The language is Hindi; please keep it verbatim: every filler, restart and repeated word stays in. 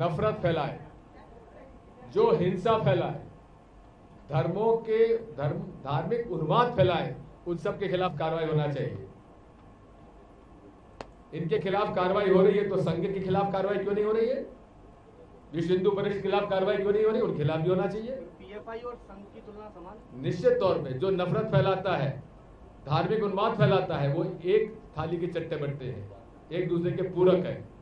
नफरत फैलाए, जो हिंसा फैलाए, धर्मों के धर्म धार्मिक उन्माद फैलाए, उन सब के खिलाफ कार्रवाई होना चाहिए। इनके खिलाफ कार्रवाई हो रही है तो संघ के खिलाफ कार्रवाई क्यों नहीं हो रही है? विश्व हिंदू परिषद के खिलाफ कार्रवाई क्यों नहीं हो रही? उनके खिलाफ भी होना चाहिए। पीएफआई और संघ की तुलना समान? निश्चित तौर पे जो नफरत फैलाता है, धार्मिक उन्माद फैलाता है, वो एक थाली के चट्टे बनते हैं, एक दूसरे के पूरक है।